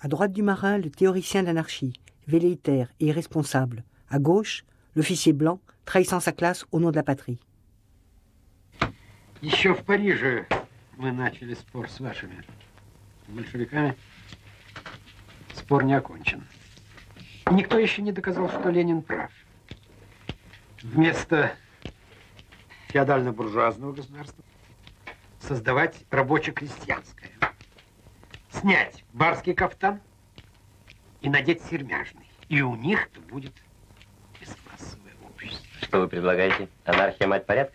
À droite du marin, le théoricien d'anarchie, velléitaire et irresponsable. À gauche, l'officier blanc, trahissant sa classe au nom de la patrie. Еще в Париже. Мы начали спор с вашими большевиками. Спор не окончен. И никто еще не доказал, что Ленин прав. Вместо феодально-буржуазного государства создавать рабоче-крестьянское. Снять барский кафтан и надеть сермяжный. И у них-то будет бесклассовое общество. Что вы предлагаете? Анархия, мать порядка?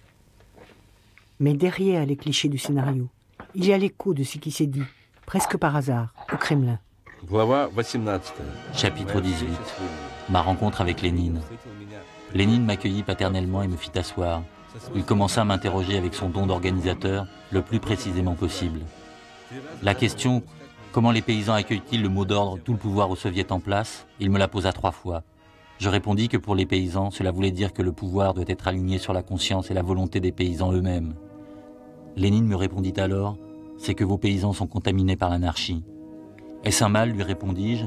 Mais derrière les clichés du scénario, il y a l'écho de ce qui s'est dit, presque par hasard, au Kremlin. Chapitre 18. Ma rencontre avec Lénine. Lénine m'accueillit paternellement et me fit asseoir. Il commença à m'interroger avec son don d'organisateur le plus précisément possible. La question « Comment les paysans accueillent-ils le mot d'ordre « Tout le pouvoir aux soviets en place ?» il me la posa 3 fois. Je répondis que pour les paysans, cela voulait dire que le pouvoir doit être aligné sur la conscience et la volonté des paysans eux-mêmes. Lénine me répondit alors « C'est que vos paysans sont contaminés par l'anarchie. »« Est-ce un mal ?» lui répondis-je.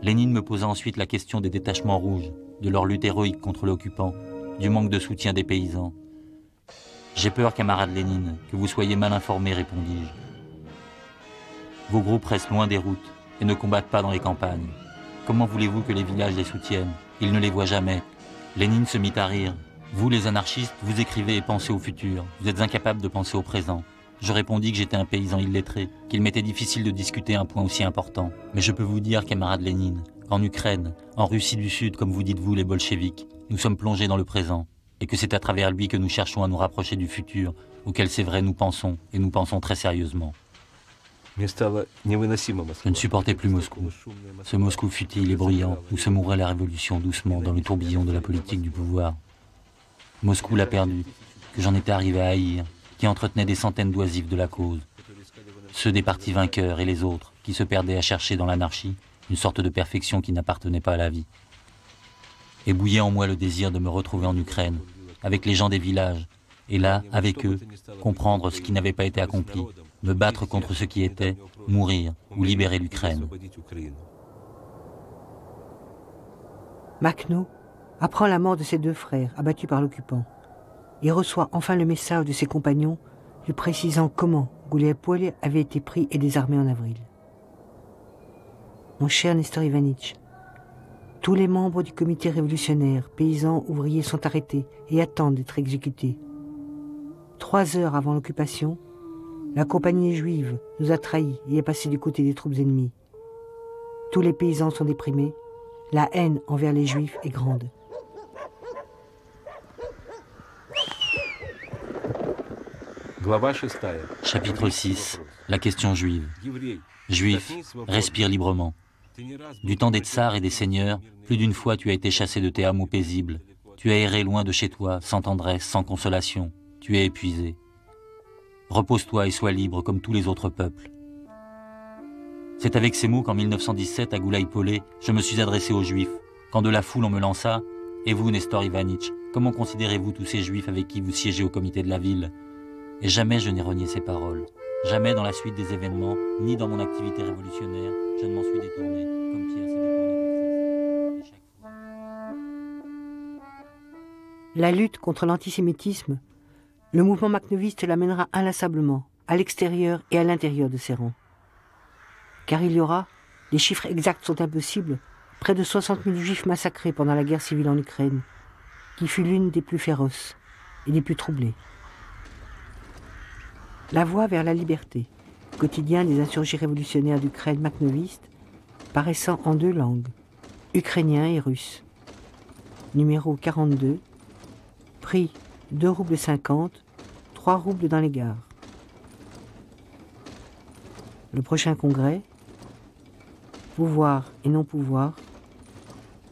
Lénine me posa ensuite la question des détachements rouges, de leur lutte héroïque contre l'occupant, du manque de soutien des paysans. « J'ai peur, camarade Lénine, que vous soyez mal informé, répondis-je. Vos groupes restent loin des routes et ne combattent pas dans les campagnes. Comment voulez-vous que les villages les soutiennent? Ils ne les voient jamais. » Lénine se mit à rire. « Vous, les anarchistes, vous écrivez et pensez au futur. Vous êtes incapables de penser au présent. » Je répondis que j'étais un paysan illettré, qu'il m'était difficile de discuter un point aussi important. Mais je peux vous dire, camarade Lénine, qu'en Ukraine, en Russie du Sud, comme vous dites vous, les bolcheviques, nous sommes plongés dans le présent, et que c'est à travers lui que nous cherchons à nous rapprocher du futur, auquel c'est vrai nous pensons, et nous pensons très sérieusement. Je ne supportais plus Moscou. Ce Moscou futile et bruyant, où se mourait la révolution doucement dans le tourbillon de la politique du pouvoir. Moscou l'a perdu, que j'en étais arrivé à haïr, qui entretenait des centaines d'oisifs de la cause. Ceux des partis vainqueurs et les autres, qui se perdaient à chercher dans l'anarchie une sorte de perfection qui n'appartenait pas à la vie. Et bouillait en moi le désir de me retrouver en Ukraine, avec les gens des villages, et là, avec eux, comprendre ce qui n'avait pas été accompli, me battre contre ce qui était, mourir ou libérer l'Ukraine. Makhno apprend la mort de ses 2 frères abattus par l'occupant et reçoit enfin le message de ses compagnons lui précisant comment Gouliaï-Polié avait été pris et désarmé en avril. Mon cher Nestor Ivanitch, tous les membres du comité révolutionnaire, paysans, ouvriers, sont arrêtés et attendent d'être exécutés. 3 heures avant l'occupation, la compagnie juive nous a trahis et est passée du côté des troupes ennemies. Tous les paysans sont déprimés. La haine envers les juifs est grande. Chapitre 6. La question juive. Juif, respire librement. Du temps des tsars et des seigneurs, plus d'une fois tu as été chassé de tes hameaux paisibles. Tu as erré loin de chez toi, sans tendresse, sans consolation. Tu es épuisé. Repose-toi et sois libre comme tous les autres peuples. C'est avec ces mots qu'en 1917, à Gouliaï-Polié, je me suis adressé aux Juifs. Quand de la foule on me lança, « Et vous, Nestor Ivanitch, comment considérez-vous tous ces Juifs avec qui vous siégez au comité de la ville ?» Et jamais je n'ai renié ces paroles. Jamais dans la suite des événements, ni dans mon activité révolutionnaire, je ne m'en suis détourné, comme Pierre s'est détourné. Et chaque fois... La lutte contre l'antisémitisme, le mouvement makhnoviste la mènera inlassablement, à l'extérieur et à l'intérieur de ses rangs. Car il y aura, les chiffres exacts sont impossibles, près de 60 000 juifs massacrés pendant la guerre civile en Ukraine, qui fut l'une des plus féroces et des plus troublées. La voie vers la liberté, quotidien des insurgés révolutionnaires d'Ukraine makhnoviste, paraissant en 2 langues, ukrainien et russe. Numéro 42, prix 2,50 roubles, 3 roubles dans les gares. Le prochain congrès, pouvoir et non-pouvoir,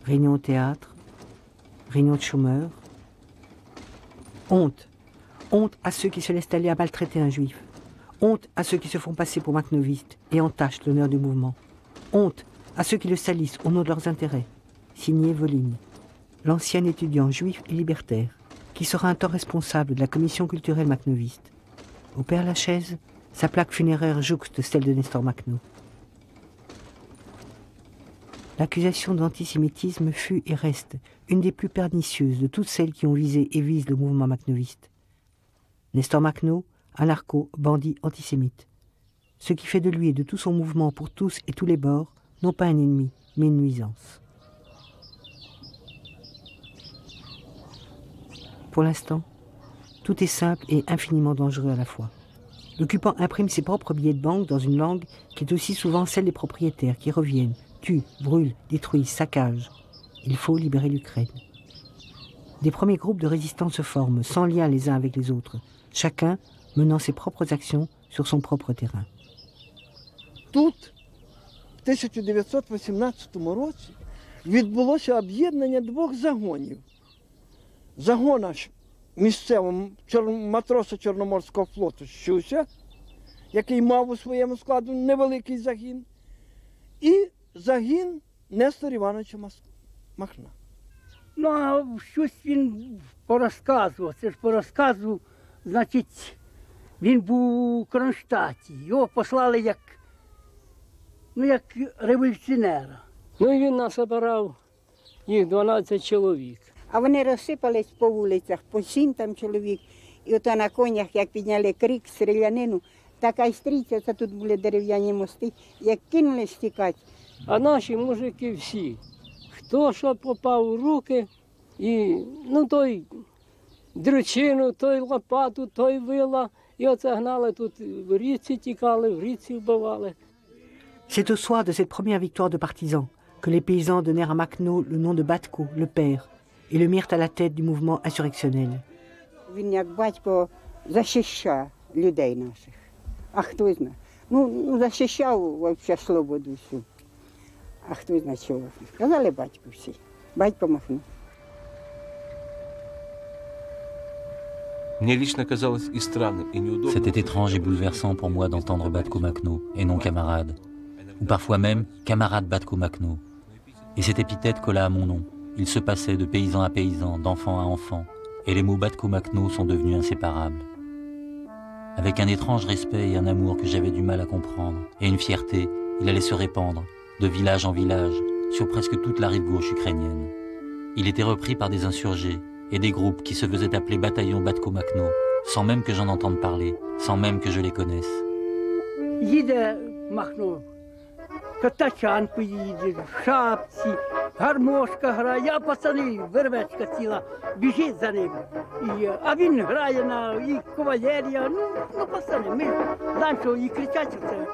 réunion au théâtre, réunion de chômeurs, honte. Honte à ceux qui se laissent aller à maltraiter un juif. Honte à ceux qui se font passer pour makhnovistes et entachent l'honneur du mouvement. Honte à ceux qui le salissent au nom de leurs intérêts. Signé Voline, l'ancien étudiant juif et libertaire, qui sera un temps responsable de la commission culturelle makhnoviste. Au Père Lachaise, sa plaque funéraire jouxte celle de Nestor Makhno. L'accusation d'antisémitisme fut et reste une des plus pernicieuses de toutes celles qui ont visé et visent le mouvement makhnoviste. Nestor Makhno, anarcho, bandit, antisémite. Ce qui fait de lui et de tout son mouvement pour tous et tous les bords, non pas un ennemi, mais une nuisance. Pour l'instant, tout est simple et infiniment dangereux à la fois. L'occupant imprime ses propres billets de banque dans une langue qui est aussi souvent celle des propriétaires qui reviennent, tuent, brûlent, détruisent, saccagent. Il faut libérer l'Ukraine. Des premiers groupes de résistants se forment, sans lien les uns avec les autres, chacun menant ses propres actions sur son propre terrain. Тут, в 1918 році, відбулося об'єднання 2 загонів. Загона місцевого матроса Чорноморського флоту Щуся, який мав у своєму складу невеликий загін, і загін Нестора Івановича Махна. Ну, а щось він порозказував, це ж порозказував, значить, він був у Кронштадті, його послали як, ну, як революціонера. Ну, і він нас обирав, їх 12 чоловік. А вони розсипались по вулицях, по 7 там чоловік, і ото на конях, як підняли крик, стрілянину, така й стріча, це тут були дерев'яні мости, як кинули стікати. А наші мужики всі. Хто що попав у руки, і, ну, той дрючину, той лопату, той вила, і оце гнали тут, в річці тікали, в річці вбивали. C'est au soir de cette première victoire de partisans que les paysans donnèrent à Makhno le nom de Batko, le père, et le mirent à la tête du mouvement insurrectionnel. Він як батько захищав людей наших, а хто знає. Ну, захищав, взагалі, свободу всю. А хто знає чого? Казали батьку всі. Батько Махно. C'était étrange et bouleversant pour moi d'entendre Batko Makhno, et non camarade. Ou parfois même, camarade Batko Makhno. Et cette épithète colla à mon nom. Il se passait de paysan à paysan, d'enfant à enfant, et les mots Batko Makhno sont devenus inséparables. Avec un étrange respect et un amour que j'avais du mal à comprendre, et une fierté, il allait se répandre, de village en village, sur presque toute la rive gauche ukrainienne. Il était repris par des insurgés et des groupes qui se faisaient appeler bataillon Batko Makhno, sans même que j'en entende parler, sans même que je les connaisse. jede Makhno, tachanku jede, в шапці, гармошка грає, а пацани, вервечка ціла, біжить за ним. А він грає на і кавалерія, ну пацани, ми данчо і кричать оце.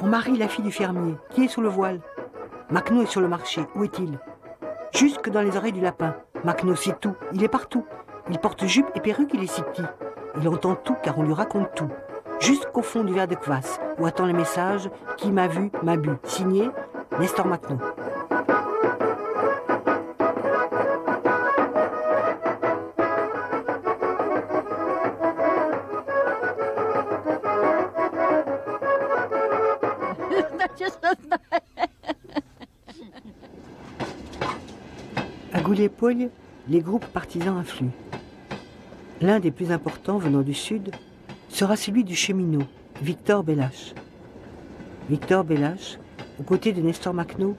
On marie la fille du fermier, qui est sous le voile. Makhno est sur le marché, où est-il? Jusque dans les oreilles du lapin. Makhno sait tout, il est partout. Il porte jupe et perruque, il est si petit. Il entend tout car on lui raconte tout. Jusqu'au fond du verre de kvass, où attend le message « Qui m'a vu, m'a bu ». Signé Nestor Makhno. À Gouliaï-Polié, les groupes partisans affluent. L'un des plus importants venant du sud sera celui du cheminot, Victor Bellache. Victor Bellache, aux côtés de Nestor Makhno,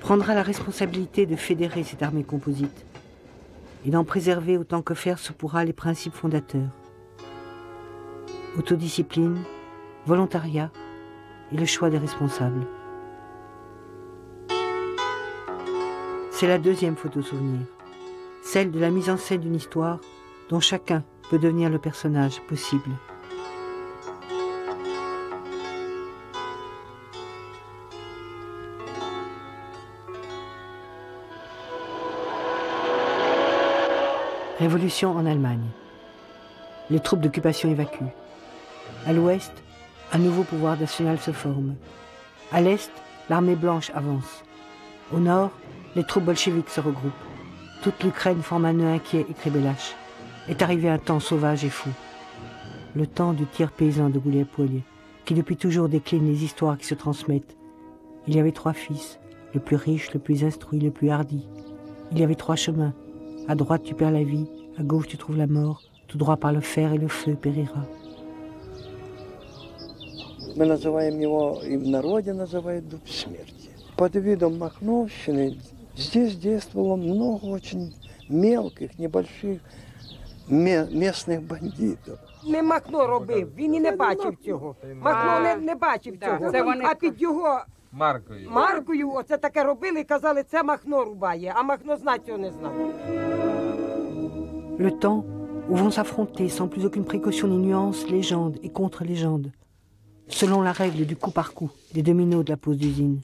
prendra la responsabilité de fédérer cette armée composite et d'en préserver autant que faire se pourra les principes fondateurs. Autodiscipline, volontariat et le choix des responsables. C'est la deuxième photo souvenir, celle de la mise en scène d'une histoire dont chacun peut devenir le personnage possible. Révolution en Allemagne. Les troupes d'occupation évacuent. À l'ouest, un nouveau pouvoir national se forme. À l'est, l'armée blanche avance. Au nord, les troupes bolcheviques se regroupent. Toute l'Ukraine forme un nœud inquiet, écrit Bellache. Est arrivé un temps sauvage et fou. Le temps du tiers paysan de Gouliaï-Polié, qui depuis toujours décline les histoires qui se transmettent. Il y avait trois fils, le plus riche, le plus instruit, le plus hardi. Il y avait trois chemins. À droite, tu perds la vie, à gauche, tu trouves la mort. Tout droit par le fer et le feu périra. Мы называем его, и в народе называют дуб смерти. Под видом Махновщины здесь действовало много очень мелких, небольших местных бандитов. Не Махно робив, він і не бачив цього. Махно не бачив цього, а під його маркою оце таке робили і казали, це Махно рубає, а Махно знати цього не знав. Le temps où vont s'affronter sans plus aucune précaution les nuances, légendes et contre-légendes. Selon la règle du coup par coup, des dominos de la pause d'usine.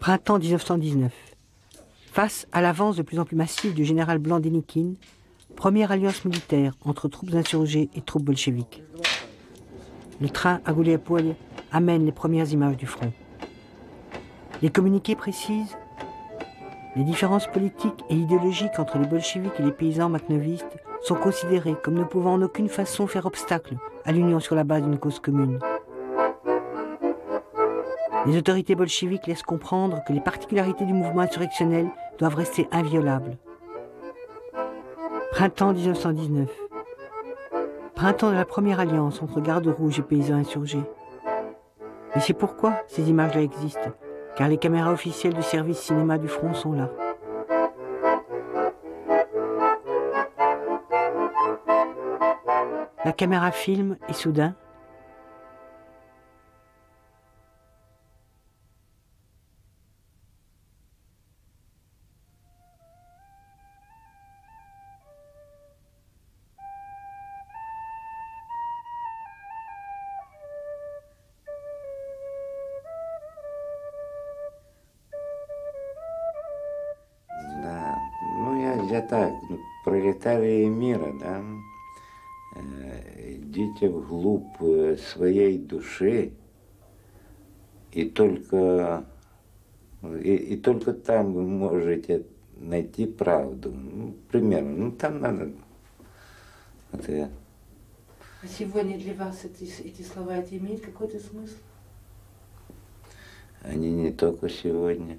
Printemps 1919. Face à l'avance de plus en plus massive du général blanc Denikine, première alliance militaire entre troupes insurgées et troupes bolcheviques. Le train à Gouliaï-Polié amène les premières images du front. Les communiqués précisent les différences politiques et idéologiques entre les bolcheviques et les paysans makhnovistes sont considérés comme ne pouvant en aucune façon faire obstacle à l'union sur la base d'une cause commune. Les autorités bolcheviques laissent comprendre que les particularités du mouvement insurrectionnel doivent rester inviolables. Printemps 1919. Printemps de la première alliance entre gardes rouges et paysans insurgés. Et c'est pourquoi ces images-là existent, car les caméras officielles du service cinéma du front sont là. La caméra filme et soudain, пролетарии мира, да? Идите вглубь своей души, и только там вы можете найти правду. Ну, примерно, ну там надо... Это... А сегодня для вас эти слова имеют какой-то смысл? Они не только сегодня,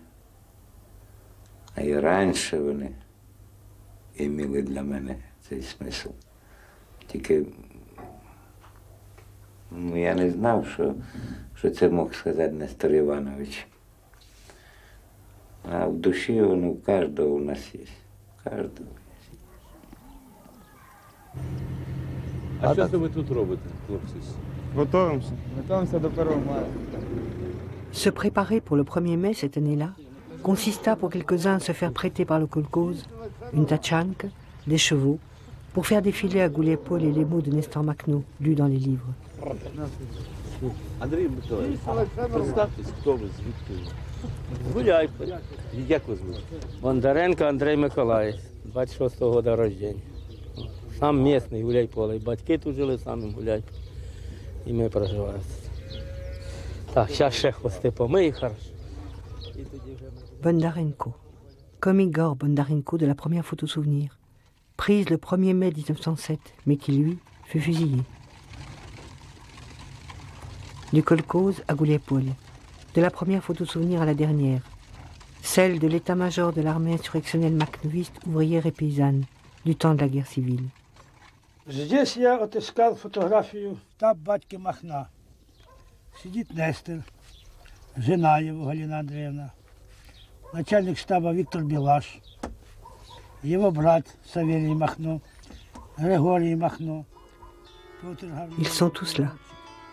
а и раньше были. Имели для меня цей смысл. Тільки я не знав, що це мог сказати Нестор Іванович. А в душі воно в кожного у нас є. А що це ви тут робите, хлопці? Готуємося. Готуємося до 1 мая. Se préparer pour le 1er mai cette année-là consista pour quelques-uns à se faire prêter par le kolkhoz une tachanka, des chevaux, pour faire défiler à Gouliaï-Polié les mots de Nestor Makhno, lus dans les livres. Bondarenko, comme Igor Bondarenko de la première photo souvenir, prise le 1er mai 1907, mais qui lui fut fusillé. Du kolkhoz à Gouliaï-Polié, de la première photo souvenir à la dernière, celle de l'état-major de l'armée insurrectionnelle makhnoviste, ouvrière et paysanne, du temps de la guerre civile. Здесь я отыскал фотографию штаб батьки Махна. Сидит Нестер, жена его Галина Андреевна, начальник штаба Виктор Белаш, его брат Савелий Махно, Григорий Махно. Ils sont tous là,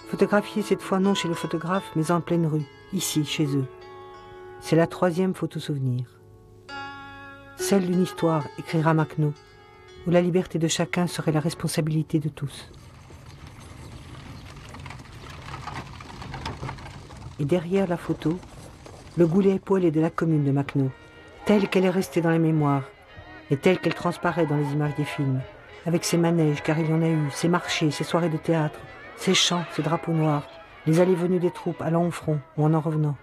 photographiés cette fois non chez le photographe, mais en pleine rue, ici, chez eux. C'est la troisième photo souvenir. Celle d'une histoire, écrira Makhno, où la liberté de chacun serait la responsabilité de tous. Et derrière la photo, le Gouliaï-Polié de la commune de Makhno, telle qu'elle est restée dans la mémoire, et telle qu'elle transparaît dans les images des films, avec ses manèges, car il y en a eu, ses marchés, ses soirées de théâtre, ses chants, ses drapeaux noirs, les allées-venues des troupes allant au front ou en revenant.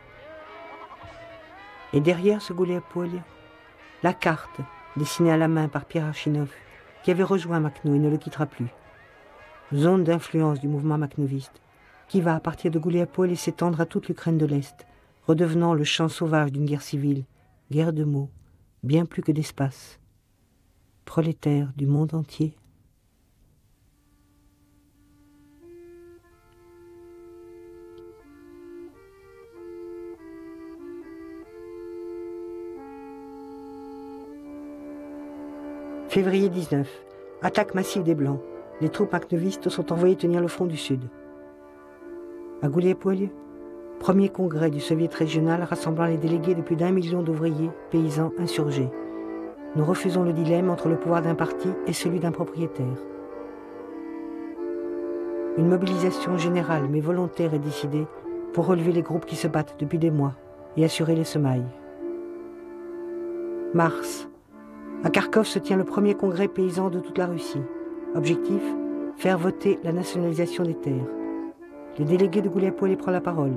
Et derrière ce Gouliaï-Polié, la carte, dessinée à la main par Pierre Archinov, qui avait rejoint Makhno et ne le quittera plus. Zone d'influence du mouvement makhnoviste, qui va à partir de Gouliaï-Polié s'étendre à toute l'Ukraine de l'Est, redevenant le champ sauvage d'une guerre civile, guerre de mots, bien plus que d'espace. Prolétaires du monde entier. Février 19, attaque massive des Blancs. Les troupes makhnovistes sont envoyées tenir le front du Sud. À Gouliaï-Polié, premier congrès du Soviet régional rassemblant les délégués de plus d'1 million d'ouvriers, paysans, insurgés. Nous refusons le dilemme entre le pouvoir d'un parti et celui d'un propriétaire. Une mobilisation générale mais volontaire est décidée pour relever les groupes qui se battent depuis des mois et assurer les semailles. Mars. À Kharkov se tient le premier congrès paysan de toute la Russie. Objectif, faire voter la nationalisation des terres. Les délégués de Gouliaï-Polié prend la parole.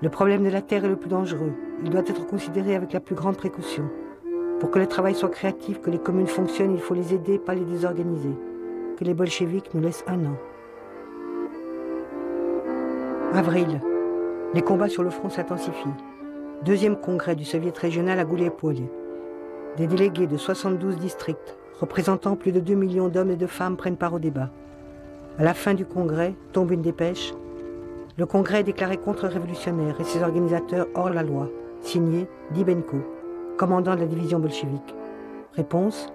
Le problème de la terre est le plus dangereux. Il doit être considéré avec la plus grande précaution. Pour que le travail soit créatif, que les communes fonctionnent, il faut les aider, pas les désorganiser. Que les bolcheviks nous laissent 1 an. Avril. Les combats sur le front s'intensifient. Deuxième congrès du Soviet régional à Gouliaï-Polié. Des délégués de 72 districts, représentant plus de 2 millions d'hommes et de femmes, prennent part au débat. À la fin du congrès, tombe une dépêche. Le congrès est déclaré contre-révolutionnaire et ses organisateurs hors la loi. Signé Dybenko, commandant de la division bolchevique. Réponse :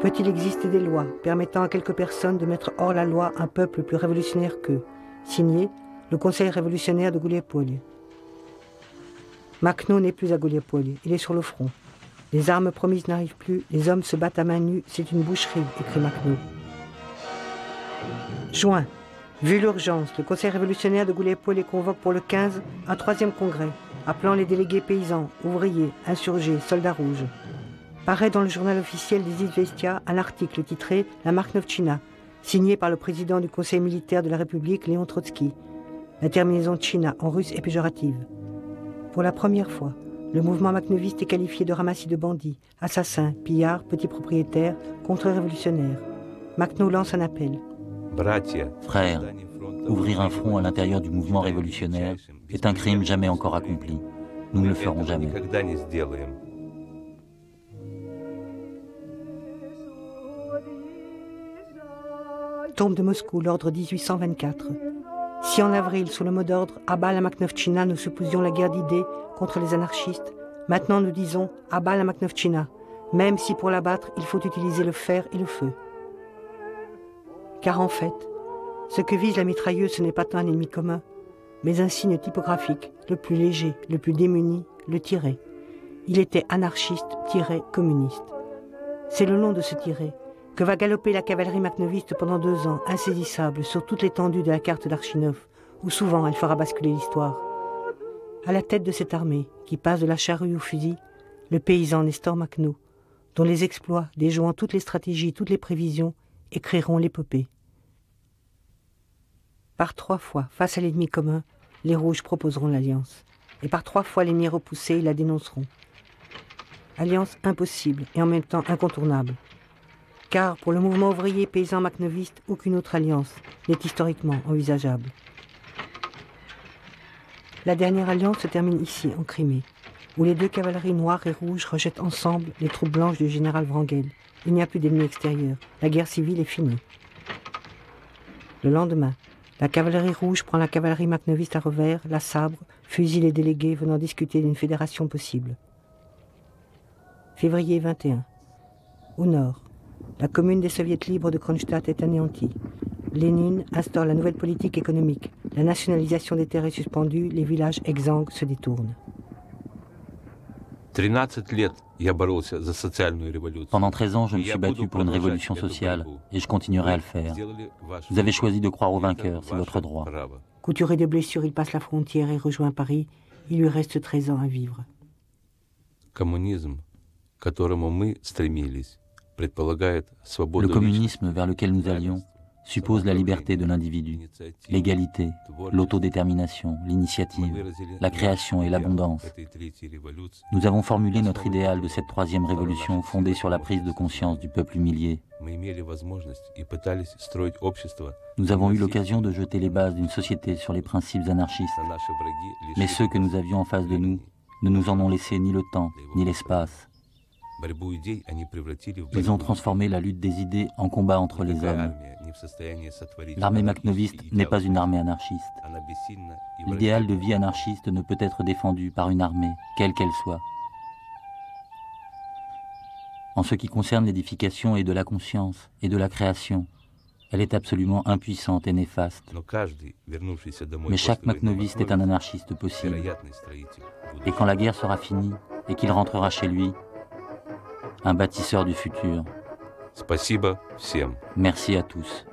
peut-il exister des lois permettant à quelques personnes de mettre hors la loi un peuple plus révolutionnaire qu'eux ? Signé le Conseil révolutionnaire de Gouliaï-Polié. Makhno n'est plus à Gouliaï-Polié, il est sur le front. Les armes promises n'arrivent plus, les hommes se battent à mains nues, c'est une boucherie, écrit Makhno. Juin, vu l'urgence, le Conseil révolutionnaire de Gouliaï-Polié convoque pour le 15 un troisième congrès, appelant les délégués paysans, ouvriers, insurgés, soldats rouges. Paraît dans le journal officiel des Izvestia un article titré « La Makhnovchina », signé par le président du Conseil militaire de la République, Léon Trotsky. La terminaison « China » en russe est péjorative. Pour la première fois, le mouvement makhnoviste est qualifié de ramassis de bandits, assassins, pillards, petits propriétaires, contre-révolutionnaires. Makhno lance un appel. Frères, ouvrir un front à l'intérieur du mouvement révolutionnaire est un crime jamais encore accompli. Nous ne le ferons jamais. Tombe de Moscou l'ordre 1824. Si en avril, sous le mot d'ordre « Abat la Makhnovchina », nous supposions la guerre d'idées contre les anarchistes, maintenant nous disons « Abat la Makhnovchina », même si pour l'abattre, il faut utiliser le fer et le feu. Car en fait, ce que vise la mitrailleuse, ce n'est pas tant un ennemi commun, mais un signe typographique, le plus léger, le plus démuni, le tiré. Il était anarchiste, tiré, communiste. C'est le long de ce tiré que va galoper la cavalerie makhnoviste pendant 2 ans, insaisissable, sur toute l'étendue de la carte d'Archinov, où souvent elle fera basculer l'histoire. À la tête de cette armée, qui passe de la charrue au fusil, le paysan Nestor Makhno, dont les exploits, déjouant toutes les stratégies, toutes les prévisions, écriront l'épopée. Par 3 fois, face à l'ennemi commun, les Rouges proposeront l'alliance. Et par 3 fois, l'ennemi repoussé, ils la dénonceront. Alliance impossible et en même temps incontournable. Car pour le mouvement ouvrier paysan makhnoviste, aucune autre alliance n'est historiquement envisageable. La dernière alliance se termine ici, en Crimée, où les 2 cavaleries noires et rouges rejettent ensemble les troupes blanches du général Wrangel. Il n'y a plus d'ennemis extérieurs. La guerre civile est finie. Le lendemain, la cavalerie rouge prend la cavalerie makhnoviste à revers, la sabre, fusille les délégués venant discuter d'une fédération possible. Février 21. Au nord, la commune des soviets libres de Kronstadt est anéantie. Lénine instaure la nouvelle politique économique. La nationalisation des terres est suspendue, les villages exsangues se détournent. Pendant 13 ans, je me suis battu pour une révolution sociale et je continuerai à le faire. Vous avez choisi de croire aux vainqueurs, c'est votre droit. Couturé de blessures, il passe la frontière et rejoint Paris. Il lui reste 13 ans à vivre. Le communisme vers lequel nous allions suppose la liberté de l'individu, l'égalité, l'autodétermination, l'initiative, la création et l'abondance. Nous avons formulé notre idéal de cette 3e révolution fondée sur la prise de conscience du peuple humilié. Nous avons eu l'occasion de jeter les bases d'une société sur les principes anarchistes, mais ceux que nous avions en face de nous ne nous en ont laissé ni le temps, ni l'espace. Ils ont transformé la lutte des idées en combat entre les hommes. L'armée makhnoviste n'est pas une armée anarchiste. L'idéal de vie anarchiste ne peut être défendu par une armée, quelle qu'elle soit. En ce qui concerne l'édification et de la conscience et de la création, elle est absolument impuissante et néfaste. Mais chaque makhnoviste est un anarchiste possible. Et quand la guerre sera finie et qu'il rentrera chez lui, un bâtisseur du futur. Merci à tous.